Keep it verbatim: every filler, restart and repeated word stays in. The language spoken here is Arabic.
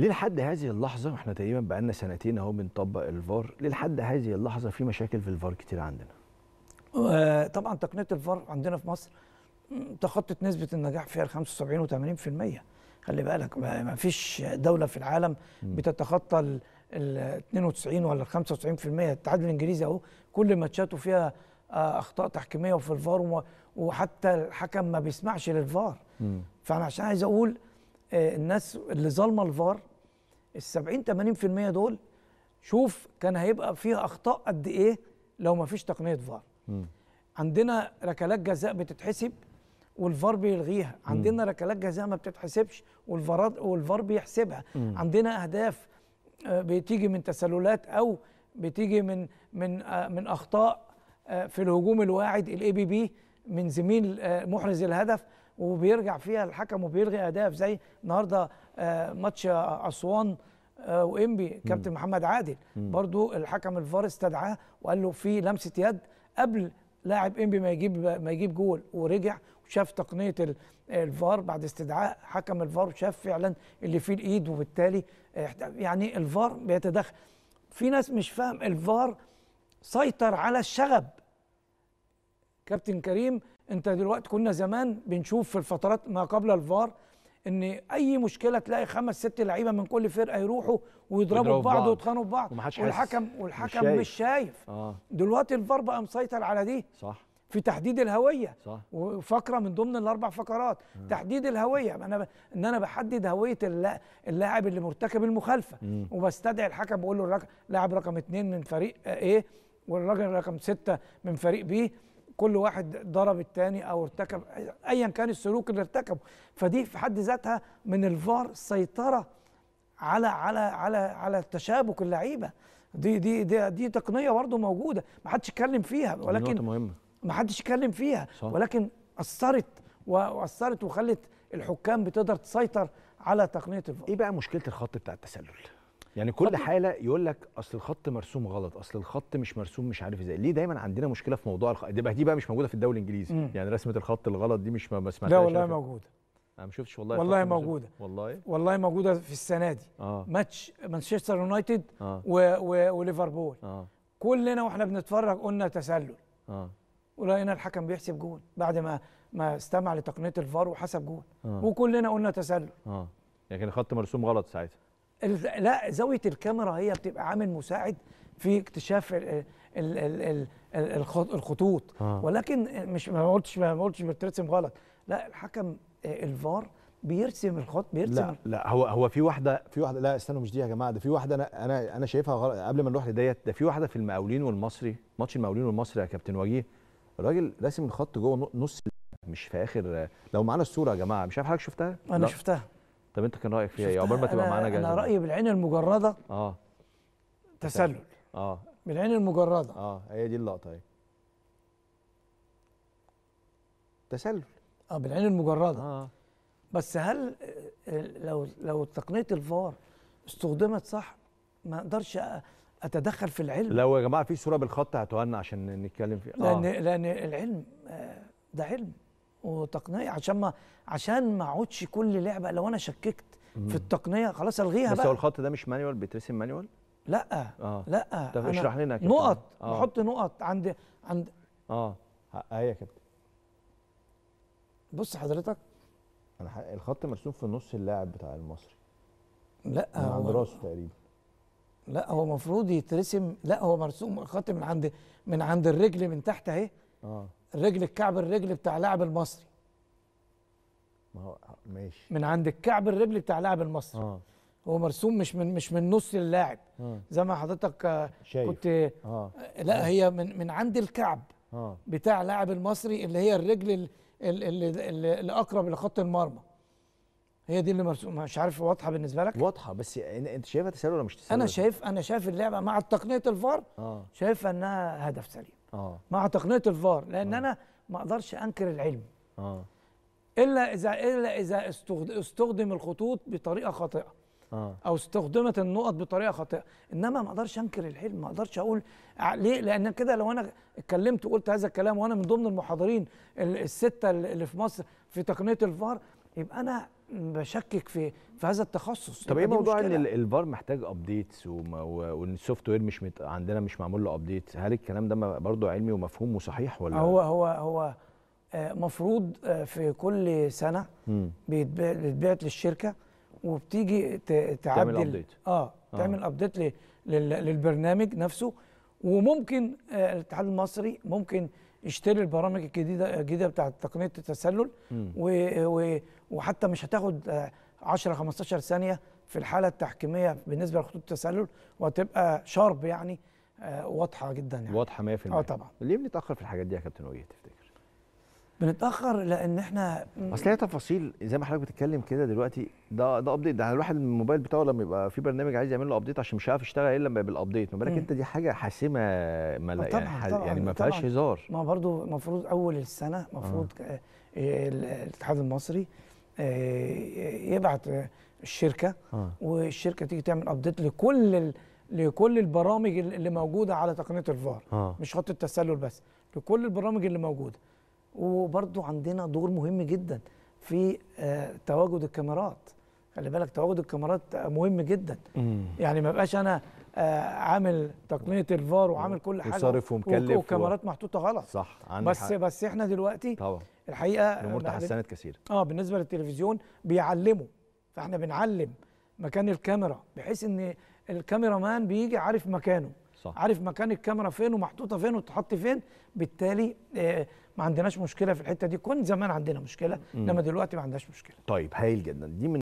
ليه لحد هذه اللحظه واحنا تقريبا بقى لنا سنتين اهو بنطبق الفار، ليه لحد هذه اللحظه في مشاكل في الفار كتير عندنا؟ طبعا تقنيه الفار عندنا في مصر تخطت نسبه النجاح فيها خمسة وسبعين وثمانين بالمية. خلي بالك ما فيش دوله في العالم بتتخطى ال اثنين وتسعين ولا ال خمسة وتسعين بالمية. الاتحاد الانجليزي اهو كل ماتشاته فيها اخطاء تحكيميه وفي الفار، وحتى الحكم ما بيسمعش للفار. فانا عشان عايز اقول الناس اللي ظالمه الفار ال سبعين ثمانين بالمية دول، شوف كان هيبقى فيها اخطاء قد ايه لو ما فيش تقنيه فار. م. عندنا ركلات جزاء بتتحسب والفار بيلغيها، عندنا م. ركلات جزاء ما بتتحسبش والفار والفار بيحسبها، م. عندنا اهداف بتيجي من تسللات او بتيجي من من من اخطاء في الهجوم الواعد الاي بي بي من زميل محرز الهدف وبيرجع فيها الحكم وبيلغي اهداف، زي النهارده ماتش اسوان وانبي كابتن محمد عادل برضو الحكم الفار استدعاه وقال له في لمسه يد قبل لاعب انبي ما يجيب ما يجيب جول، ورجع وشاف تقنيه الفار بعد استدعاء حكم الفار وشاف فعلا اللي فيه الايد، وبالتالي يعني الفار بيتدخل. في ناس مش فاهم الفار سيطر على الشغب. كابتن كريم انت دلوقتي، كنا زمان بنشوف في الفترات ما قبل الفار ان اي مشكله تلاقي خمس ست لعيبه من كل فرقه يروحوا ويضربوا في بعض ويتخانقوا في بعض والحكم والحكم مش شايف. آه. دلوقتي الفار بقى مسيطر على دي، صح، في تحديد الهويه، صح، وفقره من ضمن الاربع فقرات. آه. تحديد الهويه، انا ب... ان انا بحدد هويه اللا... اللاعب اللي مرتكب المخالفه، م. وبستدعي الحكم بقول له الرق... لاعب رقم اثنين من فريق ايه والراجل رقم ستة من فريق بي، كل واحد ضرب الثاني او ارتكب ايا كان السلوك اللي ارتكبه. فدي في حد ذاتها من الفار سيطره على على على على تشابك اللعيبه. دي دي دي, دي تقنيه برضه موجوده ما حدش اتكلم فيها، ولكن ما حدش اتكلم فيها، صح. ولكن اثرت واثرت وخلت الحكام بتقدر تسيطر على تقنيه الفار. ايه بقى مشكله الخط بتاع التسلل؟ يعني كل حاله يقول لك اصل الخط مرسوم غلط، اصل الخط مش مرسوم مش عارف ازاي. ليه دايما عندنا مشكله في موضوع الخط دي بقى, دي بقى مش موجوده في الدوري الانجليزي؟ مم. يعني رسمه الخط الغلط دي مش ما سمعتهاش. لا والله موجوده، انا ما شفتش والله. والله موجوده، والله والله موجوده في السنه دي. آه. ماتش مانشستر يونايتد آه. وليفربول آه. كلنا واحنا بنتفرج قلنا تسلل، اه ولقينا الحكم بيحسب جول بعد ما ما استمع لتقنيه الفار وحسب جول. آه. وكلنا قلنا تسلل، اه لكن الخط مرسوم غلط ساعتها. لا، زاويه الكاميرا هي بتبقى عامل مساعد في اكتشاف ال ال ال ال الخطوط. آه. ولكن مش ما قلتش ما قلتش بترسم غلط، لا الحكم الفار بيرسم الخط بيرسم. لا لا، هو هو في واحده في واحده لا استنوا مش دي يا جماعه، ده في واحده انا انا انا شايفها غلط قبل ما نروح لديت. ده في واحده في المقاولين والمصري، ماتش المقاولين والمصري يا كابتن وجيه، الراجل راسم الخط جوه نص مش في اخر. لو معانا الصوره يا جماعه، مش عارف حضرتك شفتها؟ انا لا. شفتها. طب انت كان رايك فيها ايه عقبال ما تبقى معانا؟ جاهزه. انا رايي بالعين المجرده اه تسلل. اه بالعين المجرده. اه هي دي اللقطه اهي، تسلل اه بالعين المجرده. اه بس هل لو لو تقنيه الفار استخدمت صح ما اقدرش اتدخل في العلم. لو يا جماعه في صوره بالخط هتهنى عشان نتكلم فيها. آه. لان لان العلم ده علم وتقنيه، عشان ما عشان ما اقعدش كل لعبه لو انا شككت مم. في التقنيه خلاص الغيها بس بقى. بس هو الخط ده مش مانيوال بيترسم مانيوال؟ لا آه. لا طب اشرح لنا كده. نقط آه. بحط نقط عند عند اه هي كده. بص حضرتك انا ح... الخط مرسوم في نص اللاعب بتاع المصري. لا من هو... عند راسه تقريبا. لا هو المفروض يترسم، لا هو مرسوم الخط من عند من عند الرجل من تحت اهي. اه الرجل الكعب الرجل بتاع لاعب المصري. ما هو ماشي من عند الكعب الرجل بتاع لاعب المصري. آه. هو مرسوم مش من مش من نص اللاعب. آه. زي ما حضرتك شايف. كنت آه. لا آه. هي من من عند الكعب آه. بتاع لاعب المصري اللي هي الرجل اللي الاقرب لخط المرمى. هي دي اللي مرسومه، مش عارف واضحه بالنسبه لك؟ واضحه، بس انت شايفها تسلل ولا مش تسلل؟ انا شايف انا شايف اللعبه مع تقنيه الفار آه. شايف انها هدف سليم. أوه. مع تقنيه الفار، لان أوه. انا ما اقدرش انكر العلم أوه. الا اذا الا اذا استخدم الخطوط بطريقه خاطئه أوه. او استخدمت النقط بطريقه خاطئه، انما ما اقدرش انكر العلم، ما اقدرش اقول ليه، لان كده لو انا اتكلمت وقلت هذا الكلام وانا من ضمن المحاضرين السته اللي في مصر في تقنيه الفار يبقى انا بشكك في في هذا التخصص. طب ايه موضوع ان الفار محتاج ابديتس وان السوفت وير مش مت... عندنا مش معمول له ابديت، هل الكلام ده برضه علمي ومفهوم وصحيح ولا؟ هو هو هو مفروض في كل سنه بيتبعت للشركه وبتيجي تعدل، تعمل ابديت اه تعمل ابديت آه. للبرنامج نفسه، وممكن الاتحاد المصري ممكن يشتري البرامج الجديده الجديده بتاعه تقنيه التسلل، و وحتى مش هتاخد عشرة خمستاشر ثانيه في الحاله التحكيميه بالنسبه لخطوط التسلل، وهتبقى شارب يعني واضحه جدا يعني واضحه مية في المية. اه طبعا. ليه بنتاخر في الحاجات دي يا كابتن وجيه تفتكر؟ بنتاخر لان احنا اصل هي تفاصيل زي ما حضرتك بتتكلم كده دلوقتي، ده ده ابديت، ده الواحد الموبايل بتاعه لما يبقى في برنامج عايز يعمل له ابديت عشان مش عارف يشتغل الا لما يبقى بالابديت، ما بالك انت دي حاجه حاسمه ملا يعني طبعًا يعني ما فيهاش هزار. ما برضو المفروض اول السنه المفروض آه. الاتحاد المصري يبعت الشركه آه. والشركه تيجي تعمل ابديت لكل لكل البرامج اللي موجوده على تقنيه الفار آه. مش خط التسلل بس، لكل البرامج اللي موجوده. وبرضو عندنا دور مهم جدا في آه تواجد الكاميرات، خلي بالك تواجد الكاميرات مهم جدا مم. يعني ما بقاش انا آه عامل تقنيه الفار وعامل كل حاجه وصارف ومكلف والكاميرات و... محطوطه غلط صح عندك بس حق. بس احنا دلوقتي طبعا الحقيقه الامور تحسنت كثير اه بالنسبه للتلفزيون بيعلموا، فاحنا بنعلم مكان الكاميرا بحيث ان الكاميرا مان بيجي عارف مكانه صح. عارف مكان الكاميرا فين ومحطوطه فين وتتحط فين، بالتالي آه ما عندناش مشكله في الحته دي. كنت زمان عندنا مشكله انما دلوقتي ما عندناش مشكله. طيب هايل جدا دي من